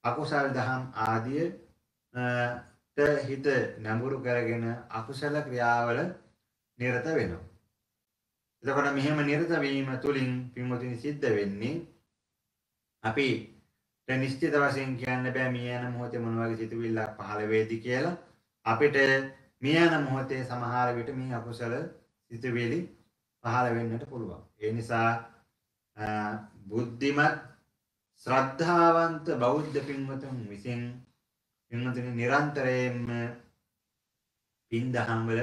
අකුසල් දහම් ආදියට හිත නැඹුරු කරගෙන අකුසල ක්‍රියාවල නිරත වෙනවා. එතකොට මෙහෙම නිරත වීම තුළින් පින්වතුනි සිද්ධ වෙන්නේ අපි නිශ්චිත වශයෙන් කියන්න බෑ මිය යන මොහොතේ මොන වගේ සිතුවිල්ලක් පහළ වේදි කියලා. අපිට මිය යන මොහොතේ සමහර විට මේ අකුසල සිතුවිලි පහළ වෙන්නට පුළුවන්. ඒ නිසා බුද්ධිමත් ශ්‍රද්ධාවන්ත බෞද්ධ පින්වතුන් විසින් පින්වතුනි නිරන්තරයෙන්ම පින් දහම් වල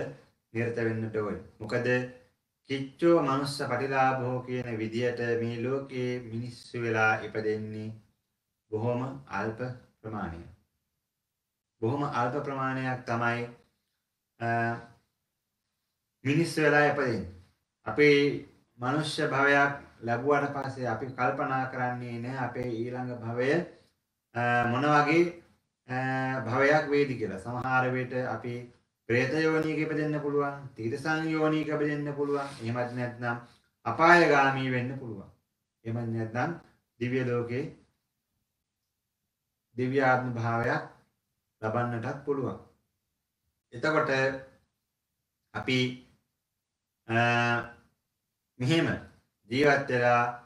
නිරත වෙන්නට ඕනේ. මොකද කිච්චෝ මනුස්ස පටිලාභෝ කියන විදියට මේ ලෝකයේ මිනිස්සු වෙලා ඉපදෙන්නේ බොහොම අල්ප ප්‍රමාණයක්. බොහොම අල්ප ප්‍රමාණයක් තමයි මිනිස්සු වෙලා ඉපදෙන්නේ. අපේ මනුෂ්‍ය භවයක් ලැබුවාට පස්සේ අපි කල්පනා කරන්නේ නැහැ අපේ ඊළඟ භවය මොන වගේ භවයක් වේද කියලා. සමහර විට අපි ප්‍රේත යෝනියක ඉපදෙන්න පුළුවන්, තිරිසන් යෝනියක ඉපදෙන්න පුළුවන්, එහෙමත් නැත්නම් අපායගාමී වෙන්න පුළුවන්. එහෙමත් නැත්නම් දිව්‍ය ලෝකේ දිව්‍යාත්ම භාවයක් ලබන්නටත් පුළුවන්. එතකොට අපි මෙහෙම ජීවත් වෙලා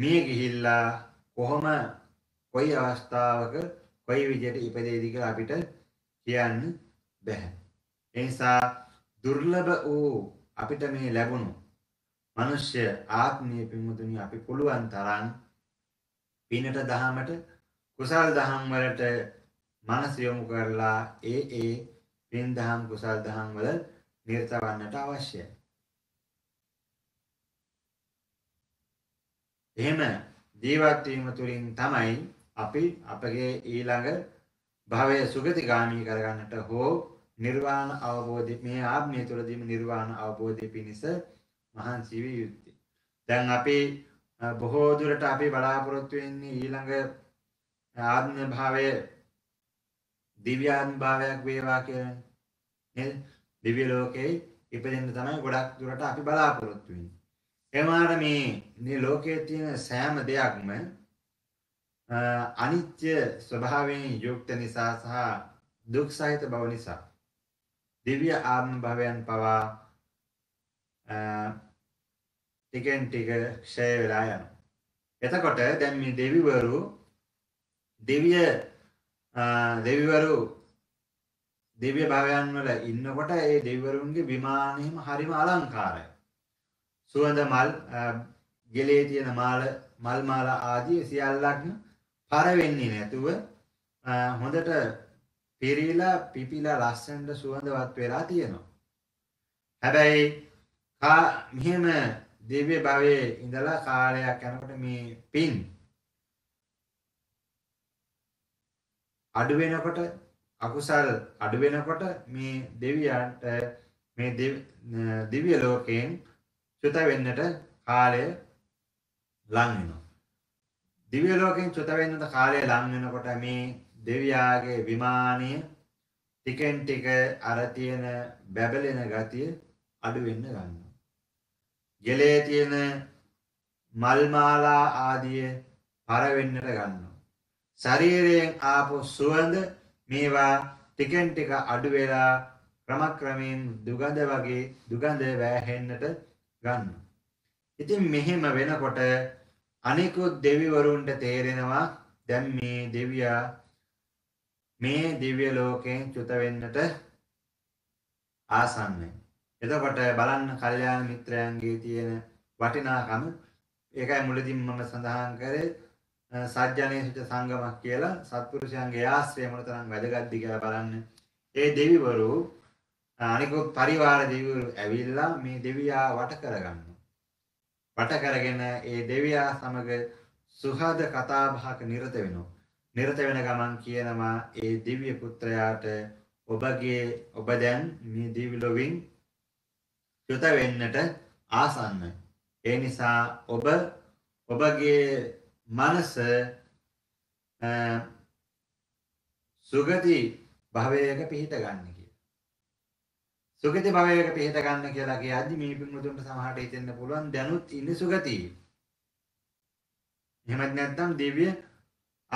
මිය ගිහිල්ලා කොහොම කොයි අවස්ථාවක කොයි විදිහට ඉපදෙයිද කියලා අපිට කියන්න බැහැ. ඒ නිසා දුර්ලභ වූ අපිට මේ ලැබුණු මනුෂ්‍ය ආත්මයේ පිමුතුනි අපි පුළුවන් තරම් පිනට දහමට කුසල් දහම් වලට මනස යොමු කරලා ඒ පින් දහම් කුසල් දහම් වල නිරත වන්නට අවශ්‍යයි. එහෙම ජීවත් වීම තුළින් තමයි අපි අපගේ ඊළඟ භවය සුගතිගාමී කරගන්නට හෝ නිර්වාණ අවබෝධය මේ ආත්මය තුළදීම නිර්වාණ අවබෝධය පිණිස මහන්සි විය යුත්තේ. දැන් අපි බොහෝ දුරට අපි බලාපොරොත්තු වෙන්නේ ඊළඟ ආත්ම භාවය දිව්‍යාත්ම භාවයක් වේවා කියලා නේද? දිව්‍ය ලෝකේ ඉපදෙන්න තමයි ගොඩක් දුරට අපි බලාපොරොත්තු වෙන්නේ. එමාර මේ ලෝකයේ තියෙන සෑම දෙයක්ම අනිත්‍ය ස්වභාවයෙන් යුක්ත නිසා සහ දුක් සහිත බව නිසා දිව්‍ය ආත්ම භවයන් පවා ටිකෙන් ටික ක්ෂය වෙලා යනවා. එතකොට දැන් මේ දෙවිවරු දිව්‍ය භවයන් වල ඉන්නකොට ඒ දෙවිවරුන්ගේ විමානෙම හරිම අලංකාරයි. සුවඳ මල්, ගෙලේ තියෙන මල් මාල ආදී සියල්ලක්ම පර වෙන්නේ නැතුව හොඳට පිරීලා පිපිලා ලස්සනට සුවඳවත් වෙලා තියෙනවා. හැබැයි මෙහෙම දිව්‍ය භවයේ ඉඳලා කාලයක් යනකොට මේ පින් අඩු වෙනකොට, අකුසල් අඩු වෙනකොට මේ දෙවියන්ට මේ දිව්‍ය ලෝකයෙන් චුත වෙන්නට කාලය ලං වෙනවා. දිව්‍ය ලෝකයෙන් චුත වෙන්නට කාලය ලං වෙනකොට මේ දෙවියාගේ විමානය ටිකෙන් ටික අර තියෙන බැබලෙන ගතිය අඩු වෙන්න ගන්නවා. ජලයේ තියෙන මල් මාලා ආදී පර වෙන්නට ගන්නවා. ශරීරයෙන් ආපු සුවඳ මේවා ටිකෙන් ටික අඩු වෙලා ක්‍රමක්‍රමයෙන් දුගඳ වගේ දුගඳ වැහෙන්නට ගන්නවා. ඉතින් මෙහෙම වෙනකොට අනිකුත් දෙවිවරුන්ට තේරෙනවා දැන් මේ දෙවියා මේ දිව්‍ය ලෝකයෙන් චුත වෙන්නට ආසන්නයි. එතකොට බලන්න කල්යාණ මිත්‍රයන්ගේ තියෙන වටිනාකම. ඒකයි මුලදීම මම සඳහන් කරේ සත්‍යණේසුත සංගමක් කියලා සත්පුරුෂයන්ගේ ආශ්‍රය මොන තරම් වැදගත්ද කියලා බලන්න. ඒ දෙවිවරු අනිකුත් පරිවාර දෙවිවරු ඇවිල්ලා මේ දෙවියා වට කරගන්නවා. වට කරගෙන ඒ දෙවියා සමග සුහද කතා බහක නිරත වෙනවා. නිරත වෙන ගමන් කියනවා ඒ දිව්‍ය පුත්‍රයාට ඔබ දැන් මේ දිව්‍ය ලෝකෙන් චුත වෙන්නට ආසන්නයි. ඒ නිසා ඔබගේ මනස සුගති භවයක පිහිට ගන්න කියලා. සුගති භවයක පිහිට ගන්න කියලා කියද්දි මේ පින්වතුන්ට සමහරට හිතෙන්න පුළුවන් දැනුත් ඉන්නේ සුගතියේ. එහෙමත් නැත්නම් දිව්‍ය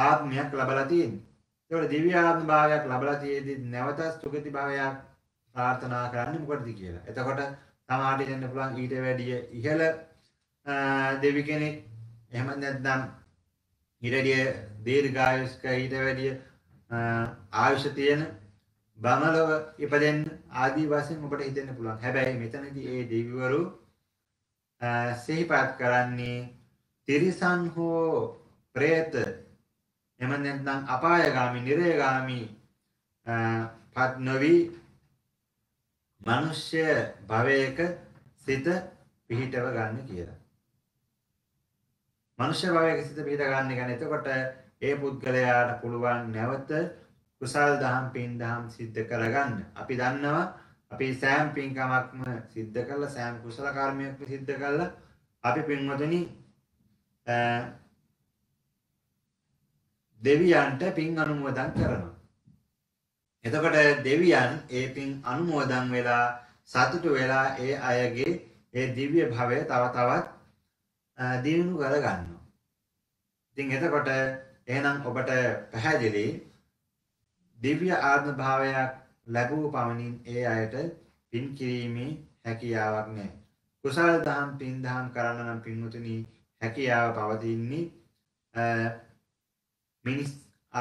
ආත්මයක් ලැබලා තියෙන්නේ. ඒතකොට දිව්‍ය ආත්ම භාවයක් ලැබලා තියෙද්දි නැවතත් සුගති භාවයක් ප්‍රාර්ථනා කරන්නේ මොකටද කියලා. එතකොට සමාධිය දෙන්න පුළුවන් ඊට වැඩිය ඉහළ දෙවි කෙනෙක්, එහෙම නැත්නම් ඊට වැඩිය දීර්ඝායුෂ්ක, ඊට වැඩිය ආයුෂ තියෙන බමලව ඉපදෙන්න ආදී වශයෙන් ඔබට හිතෙන්න පුළුවන්. හැබැයි මෙතනදී ඒ දෙවිවරු සිහිපත් කරන්නේ තිරිසන් හෝ ප්‍රේත, එහෙම නැත්නම් අපායගාමී, නිරයගාමී පත් නොවි මනුෂ්‍ය භවයක සිත පිහිටව ගන්න කියලා. මනුෂ්‍ය භවයක සිත පිහිට ගන්න කියන්නේ එතකොට ඒ පුද්ගලයාට පුළුවන් නැවත කුසල් දහම් පින් දහම් සිද්ධ කරගන්න. අපි දන්නවා අපි සෑම පින්කමක්ම සිද්ධ කළා, සෑම කුසල කර්මයක්ම සිද්ධ කළා අපි පින්වතුනි දෙවියන්ට පින් අනුමෝදන් කරනවා. එතකොට දෙවියන් ඒ පින් අනුමෝදන් වෙලා සතුටු වෙලා ඒ අයගේ ඒ දිව්‍ය භවය තව තවත් දියුණු කරගන්නවා. ඉතින් එතකොට එහෙනම් ඔබට පැහැදිලි දිව්‍ය ආත්ම භාවයක් ලැබූ පමණින් ඒ අයට පින් කිරීමේ හැකියාවක් නැහැ. කුසල දහම් පින් දහම් කරන්න නම් පින්වතුනි හැකියාව පවතින්නේ මිනිස්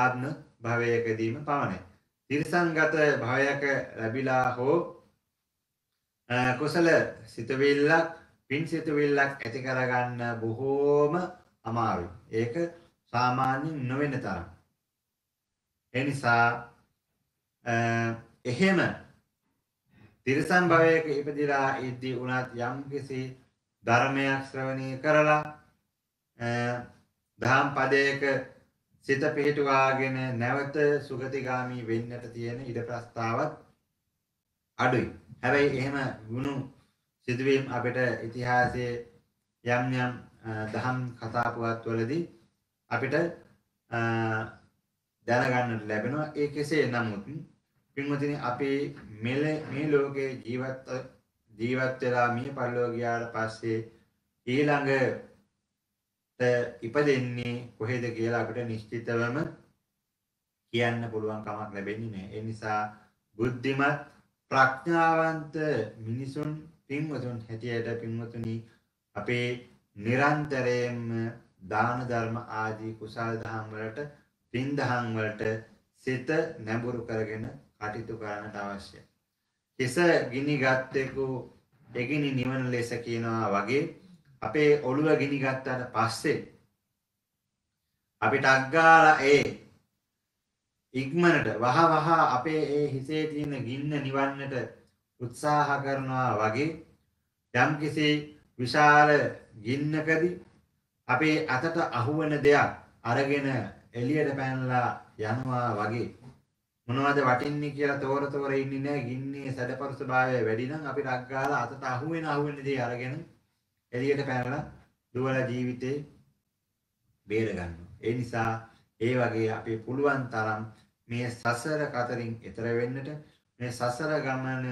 ආත්ම භාවයකදීම පමණයි. තිරසංගත භාවයක ලැබිලා හෝ කුසල සිතවිල්ලක් පින් සිතවිල්ලක් ඇති කරගන්න බොහෝම අමාරුයි. ඒක සාමාන්‍යයෙන් නොවන තරම්. ඒ නිසා එහෙම තිරසන් භවයක ඉපදිලා ඉද්දී උනත් යම්කිසි ධර්මයක් ශ්‍රවණය කරලා දහම් පදයක සිත පිහිටුවාගෙන නැවත සුගතිගාමි වෙන්නට තියෙන ඉඩ ප්‍රස්තාවත් අඩුයි. හැබැයි එහෙම වුණු සිදුවීම් අපිට ඉතිහාසයේ යම් යම් දහම් කතා පුවත්වලදී අපිට දැනගන්නට ලැබෙනවා. ඒ කෙසේ නමුත් පින්වතුනි අපේ මේ ලෝකේ ජීවත් වෙලා මිය පරලෝක ගියාට පස්සේ ඊළඟට ඉපදෙන්නේ කොහෙද කියලා අපිට නිශ්චිතවම කියන්න පුළුවන් කමක් ලැබෙන්නේ නැහැ. ඒ නිසා බුද්ධිමත් ප්‍රඥාවන්ත මිනිසුන් පින්වතුන් හැටියට පින්වතුනි අපේ නිරන්තරයෙන්ම දාන ධර්ම ආදී කුසල දහම් වලට පින් දහම් වලට සිත නැඹුරු කරගෙන කටයුතු කරන්නට අවශ්‍යයි. කෙස ගිනිගත්ෙකු එගිනි නිවන ලෙස කියනවා වගේ අපේ ඔළුව ගිනිගත්තාට පස්සේ අපිට අග්ගාලා ඒ ඉක්මනට වහවහ අපේ ඒ හිසේ තියෙන ගින්න නිවන්නට උත්සාහ කරනවා වගේ යම්කිසි විශාල ගින්නකදී අපේ අතට අහුවන දෙයක් අරගෙන එළියට පැනලා යනවා වගේ මොනවද වටින්නේ කියලා තෝර ඉන්නේ නැහැ. ගින්නේ සැඩපරුසභාවය වැඩි නම් අපි රක් ගාලා අතට අහුවෙන දේ අරගෙන එළියට පැනලා දුවලා ජීවිතේ බේර ගන්නවා. ඒ නිසා ඒ වගේ අපි පුළුවන් තරම් මේ සසර කතරින් එතර වෙන්නට මේ සසර ගමන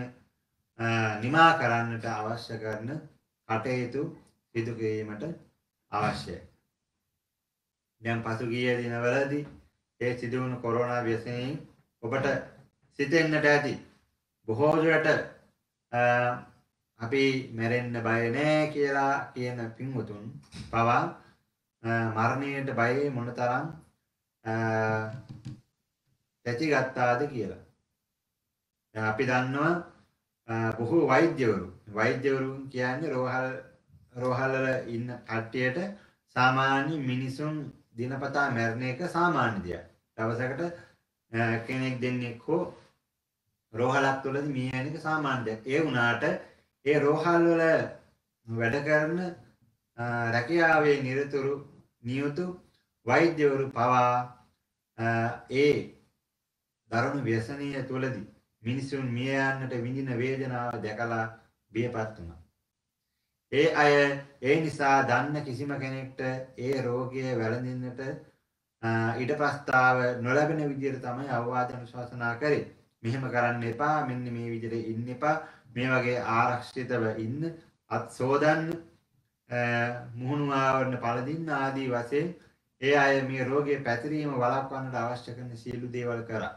නිමා කරන්නට අවශ්‍ය කරන කටයුතු සිදු කිරීමට අවශ්‍යයි. දැන් පසුගිය දිනවලදී ඒ සිදුවුණු කොරෝනා ව්‍යසනයෙන් ඔබට සිතෙන්නට ඇති බොහෝ දුරට අපි මැරෙන්න බය නැහැ කියලා කියන පින්වතුන් පවා මරණයට බය මොනතරම් ඇති ගත්තාද කියලා. දැන් අපි දන්නවා බොහෝ වෛද්‍යවරු කියන්නේ රෝහල් වල ඉන්න කට්ටියට සාමාන්‍ය මිනිසුන් දිනපතා මැරෙන එක සාමාන්‍ය දෙයක්. දවසකට කෙනෙක් දෙන්නෙක් හෝ රෝහලක් තුළදී මිය යන එක සාමාන්‍ය දෙයක්. ඒ වුණාට ඒ රෝහල් වල වැඩ කරන රැකියාවේ නියුතු වෛද්‍යවරු පවා ඒ දරුණු ව්‍යසනය තුළදී මිනිසුන් මිය යන්නට විඳින වේදනාව දැකලා බියපත් වුණා. ඒ අය ඒ නිසා දන්න කිසිම කෙනෙක්ට ඒ රෝගය වැළඳින්නට ඊට ප්‍රස්තාව නොලැබෙන විදිහට තමයි අවවාද අනුශාසනා කරේ. මෙහෙම කරන්න එපා, මෙන්න මේ විදිහට ඉන්න එපා, මේ වගේ ආරක්ෂිතව ඉන්න, අත් සෝදන්න, මුහුණු ආවරණ පළඳින්න ආදී වශයෙන් ඒ අය මේ රෝගයේ පැතිරීම වළක්වන්නට අවශ්‍ය කරන සියලු දේවල් කරා.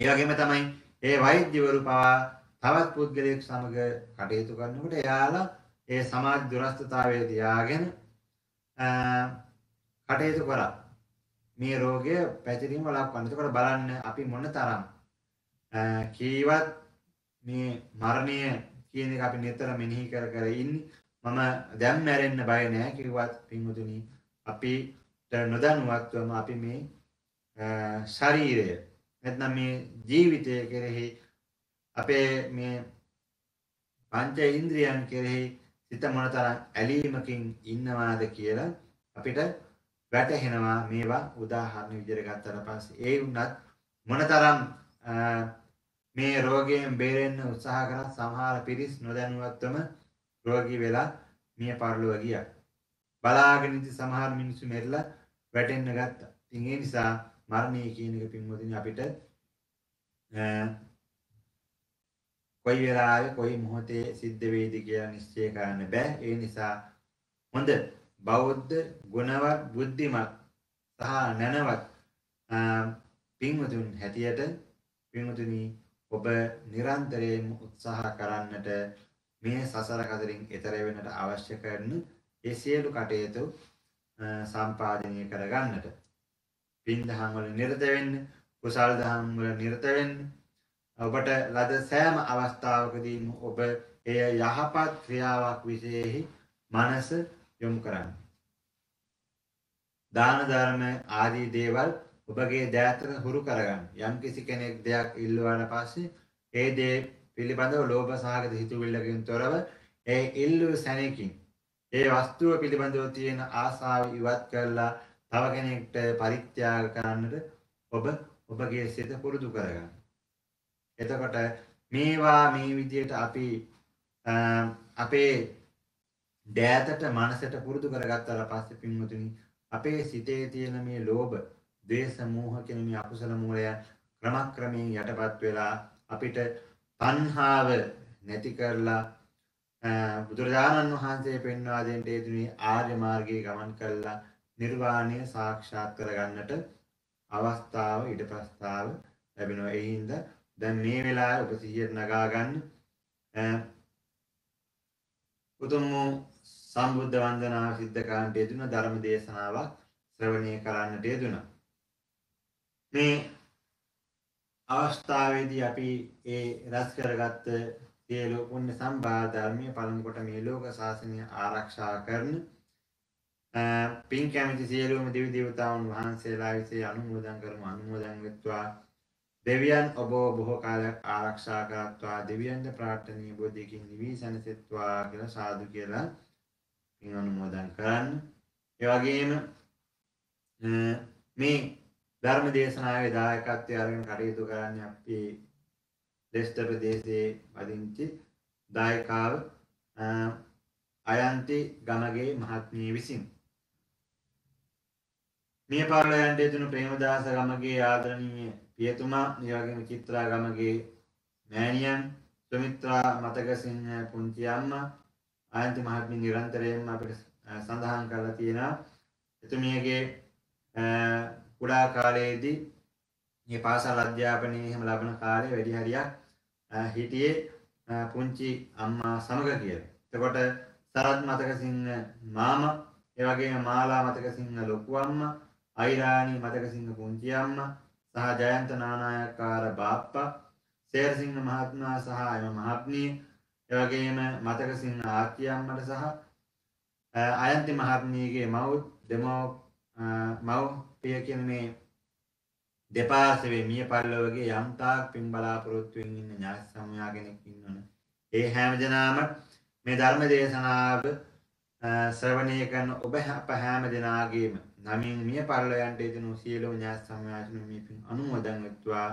ඒ වගේම තමයි ඒ වෛද්‍යවරු පවා තවත් පුද්ගලයෙක් සමග කටයුතු කරනකොට එයාලා ඒ සමාජ දුරස්ථතාවයේ තියාගෙන කටයුතු කරා මේ රෝගය පැතිරීම වළක්වන්න. ඒකට බලන්න අපි මොන තරම් කීවත් මේ මරණය කියන එක අපි නිතර මෙනෙහි කර ඉන්නේ. මම දැන් මැරෙන්න බය නැහැ කිව්වත් පින්වතුනි අපිට නොදැනුවත්වම අපි මේ ශරීරය නැත්නම් මේ ජීවිතය කෙරෙහි අපේ මේ පංච ඉන්ද්‍රියන් කෙරෙහි සිත මොනතරම් ඇලීමකින් ඉන්නවාද කියලා අපිට වැටහෙනවා. මේවා උදාහරණ විදිහට ගත්තට පස්සේ ඒ වුණත් මොනතරම් මේ රෝගයෙන් බේරෙන්න උත්සාහ කරන සමහර පිරිස් නොදැනුවත්වම රෝගී වෙලා මිය පරලෝ ගියා. බලාගෙන ඉති සමහර මිනිස්සු මෙරලා වැටෙන්න ගත්තා. ඉතින් ඒ නිසා මරණය කියන එක පින්වතුනි අපිට කොයි වෙලාවේ කොයි මොහොතේ සිද්ධ වේද කියලා නිශ්චය කරන්න බෑ. ඒ නිසා හොඳ බෞද්ධ ගුණවත් බුද්ධිමත් taha nanawat පින්වතුන් හැටියට පින්වතුනි ඔබ නිරන්තරයෙන් උත්සාහ කරන්නට මේ සසර කතරින් එතර වෙන්නට අවශ්‍ය කරන ඒ සියලු කටයුතු සම්පාදනය කරගන්නට පින් දහම් වල නිරත වෙන්න කුසල දහම් වල නිරත වෙන්න ඔබට ලද සෑම අවස්ථාවකදීම ඔබ එය යහපත් ක්‍රියාවක් විශේෂෙහි මනස යොමු කරන්න දාන ධර්ම ආදී දේවල් ඔබගේ දයාතර හුරු කරගන්න යම්කිසි කෙනෙක් දෙයක් ඉල්ලුවාට පස්සේ ඒ දේ පිළිබඳව ලෝභ සහගත හිතුවිල්ලකින් තොරව ඒ ඉල්ලු සැනකින් ඒ වස්තුව පිළිබඳව තියෙන ආසාව ඉවත් කරලා තව කෙනෙක්ට පරිත්‍යාග කරන්නට ඔබ ඔබගේ සිත පුරුදු කරගන්න. එතකොට මේවා මේ විදිහට අපි අපේ දයාතට මනසට පුරුදු කරගත්තාට පස්සේ පින්වතුනි අපේ සිතේ තියෙන මේ ලෝභ, ද්වේෂ, මෝහ කියන මේ අකුසල මූලය ක්‍රමක්‍රමයෙන් යටපත් වෙලා අපිට තණ්හාව නැති කරලා බුදුරජාණන් වහන්සේ පෙන්වා දෙන දෙතුනේ ආර්ය මාර්ගයේ ගමන් කරලා නිර්වාණය සාක්ෂාත් කරගන්නට අවස්ථාව ඊට ප්‍රස්තාව ලැබෙනවා. ඒ හින්දා දැන් මේ වෙලාවේ ඔබ සිහියට නගා ගන්න උතුම් සම්බුද්ධ වන්දනාව සිද්ධ කරන්නට යෙදුන ධර්ම දේශනාවක් ශ්‍රවණය කරන්නට යෙදුනා. මේ අවස්ථාවේදී අපි ඒ රැස් කරගත් සියලු පුණ්‍ය සම්භාර ධර්මයේ පළමු කොට මේ ලෝක සාසනය ආරක්ෂා කරන පින් කැමති සියලුම දිව්‍ය දේවතාවුන් වහන්සේලා විසින් අනුමෝදන් කරමු. අනුමෝදන් වෙත්වා. දෙවියන් ඔබ බොහෝ කාලයක් ආරක්ෂා කරත්වා. දෙවියන්ට ප්‍රාර්ථනීය බෝධියකින් නිවී සැනසෙත්වා කියලා සාදු කියලා පින් අනුමෝදන් කරන්න. ඒ වගේම මේ ධර්ම දේශනාවේ දායකත්වය අරගෙන කටයුතු කරන්නේ අපේ ලෙස්ටර් ප්‍රදේශයේ වදින්චි දායකාව අයන්ති ගමගේ මහත්මිය විසින්. මේ පාරලයන්ට දෙනු ප්‍රේමදාස ගමගේ ආදරණීය පියතුමා, ඒ වගේම චිත්‍රා ගමගේ මෑණියන්, සුමිත්‍රා මතකසිංහ පුංචි අම්මා අයන්ති මහත්මිය නිරන්තරයෙන්ම අපිට සඳහන් කරලා තියෙනවා. එතුමියගේ කුඩා කාලයේදී මේ පාසල් අධ්‍යාපනයේ එහෙම ලබන කාලේ වැඩි හරියක් හිටියේ පුංචි අම්මා සමග කියලා. එතකොට සරත් මතකසිංහ මාමා, ඒ වගේම මාලා මතකසිංහ ලොකු අම්මා, අයිරාණි මතකසිංහ පුංචි අම්මා සහ ජයන්ත නානායකාර බාප්පා, සේරසිංහ මහත්මයා සහ එම මහත්මිය, ඒ වගේම මතකසිංහ ආච්චි අම්මට සහ අයන්ති මහත්මියගේ මව් පිය කියන මේ දෙපාර්ශවයේ මිය පරලොවගේ යම් තාක් පින් බලාපොරොත්තු වෙමින් ඉන්න ඥාති සමූහයක් කෙනෙක් ඉන්නවනේ. ඒ හැම දිනම මේ ධර්ම දේශනාව ශ්‍රවණය කරන ඔබ හැම දිනාගේම නමින් මිය පරලොවයන්ට දෙනු සියලු ඥාති සමූහයන් මේ පින් අනුමෝදන් වෙත්වා.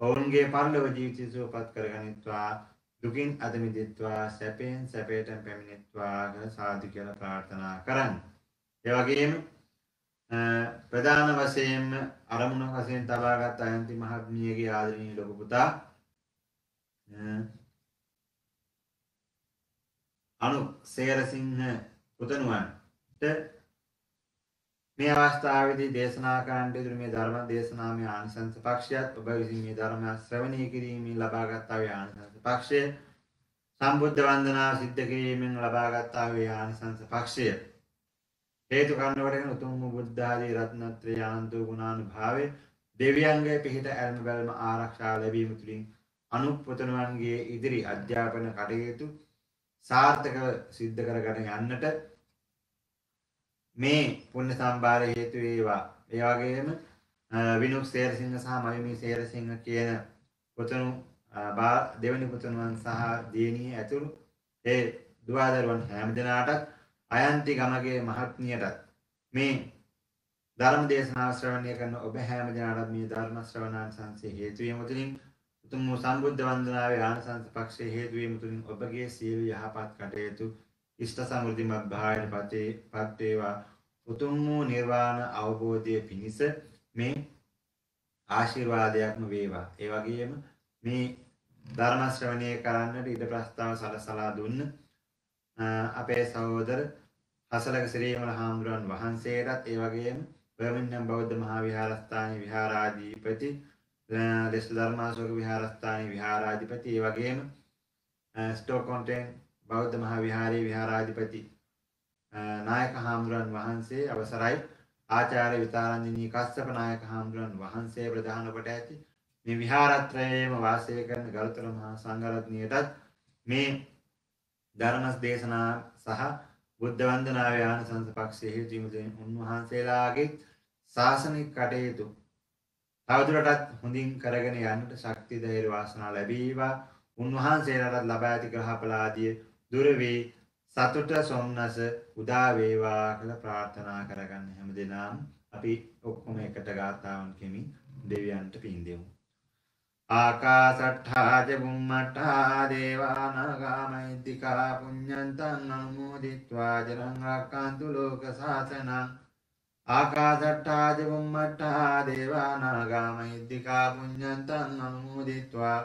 ඔවුන්ගේ පරලොව ජීවිතය සුවපත් කරගනිත්වා. දුකින් අත මිදෙත්වා. සැපයෙන් සැපයට පැමිණෙත්වා කියලා සාදු කියලා ප්‍රාර්ථනා කරන්න. ඒ වගේම ප්‍රධාන වශයෙන්ම අරමුණ වශයෙන් තබාගත් අයන්ති මහත්මියගේ ආදරණීය ලොකු පුතා අනු සේරසිංහ පුතණුවන්ට මේ අවස්ථාවේදී දේශනා කරන්නට ඉදිරි මේ ධර්ම දේශනාවේ ආනිසංස පක්ෂයත් ඔබ විසින් මේ ධර්ම ශ්‍රවණය කිරීමෙන් ලබාගත් ආනිසංස පක්ෂය සම්බුද්ධ වන්දනාව සිද්ධ කිරීමෙන් ලබාගත් ආනිසංස පක්ෂය හේතු කරන වරගෙන උතුම් බුද්ධ ආදී රත්නත්‍රය ආනන්දෝ ගුණානුභාවය දෙවියන්ගේ පිහිට ඇල්ම බැල්ම ආරක්ෂා ලැබීම තුළින් අනුපතනවන්ගේ ඉදිරි අධ්‍යාපන කටයුතු සාර්ථකව සිද්ධ කරගෙන යන්නට මේ පුණ්‍ය සම්භාර හේතු වේවා. ඒ වගේම විනු සේරසිංහ සහ මවිමි සේරසිංහ කියන පුතණු දෙවෙනි පුතණුවන් සහ දියණිය ඇතුළු ඒ දුවදරුවන් හැම දිනාටත් අයන්ති ගමගේ මහත්මියටත් මේ ධර්ම දේශනාව ශ්‍රවණය කරන ඔබ හැම දිනකටම මේ ධර්ම ශ්‍රවණාංශයේ හේතු වීම තුළින් උතුම් සම්බුද්ධ වන්දනාවේ ආනිසංස පක්ෂයේ හේතු වීම තුළින් ඔබගේ සියලු යහපත් කටයුතු ඉෂ්ට සමෘද්ධිමත් භාවයට පත් වේවා. උතුම් නිර්වාණ අවබෝධයේ පිණිස මේ ආශිර්වාදයක්ම වේවා. ඒ වගේම මේ ධර්ම ශ්‍රවණය කරන්නට ඉද ප්‍රස්තාව සලසලා දුන්න අපේ සහෝදර හසලක ශ්‍රීමල හාමුදුරන් වහන්සේටත් ඒ වගේම فمنهم بودّ مهاويهارستاني ويهاراديبتي لنا دسلدرماسور ويهارستاني ويهاراديبتي وغيم ستوكونتين بودّ مهاويهاري ويهاراديبتي නායක හාමුදුරන් වහන්සේ අවසරයි ආචාර්ය විතාරංජනී කස්සප නායක හාමුදුරන් වහන්සේ ප්‍රධාන කොට ඇති මේ විහාරත්‍රයේම වාසය කරන ගරුතර මහා සංඝරත්නයටත් මේ ධර්ම දේශනා සහ බුද්ධ වන්දනාවේ ආනිසංස පක්ෂයේ හේතු වීමෙන් උන්වහන්සේලාගේ ශාසනික කටයුතු තවදුරටත් හොඳින් කරගෙන යන්නට ශක්තිය ධෛර්ය වාසනා ලැබීවා උන්වහන්සේලාට ලබා ඇති ග්‍රහඵලාදී දුර වේ සතුට සොම්නස උදා වේවා කියලා ප්‍රාර්ථනා කරගන්න හැමදෙනාම අපි ඔක්කොම එකට ගාථාවන් කියමින් දෙවියන්ට පින් දෙමු. ආකාශට්ඨා ච බුම්මට්ඨා දේවා නාගා මෛත්‍තිකා පුඤ්ඤන්තං අනුමෝදිත්වා චිරං රක්ඛන්තු ලෝක සාසනං. ආකාශට්ඨා ච බුම්මට්ඨා දේවා නාගා මෛත්‍තිකා පුඤ්ඤන්තං අනුමෝදිත්වා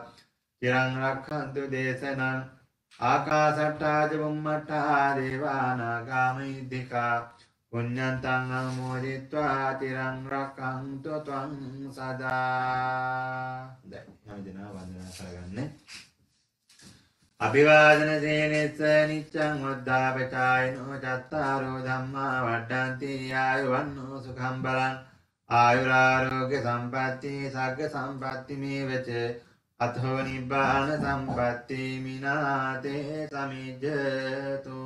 චිරං රක්ඛන්තු දේශනං. ආකාශට්ඨා ච බුම්මට්ඨා දේවා නාගා මහිද්దికා පුඤ්ඤන්තං අනුමෝදිත්වා තිරං රක්ඛන්තු ත්වං සදා. දැන් දිනා වන්දනා කරගන්න. අභිවාදන සීලෙස්ස නිච්ඡං වද්දාපචායනෝ චත්තාරෝ ධම්මා වඩ්ඩන්ති ආයුවන්නෝ සුඛං බලං ආයුරාෝග්‍ය සම්පatti සග්ග සම්පatti මේවච අතෝ නිබ්බාන සම්පත්ති මිනාතේ සමිජ්ජතු.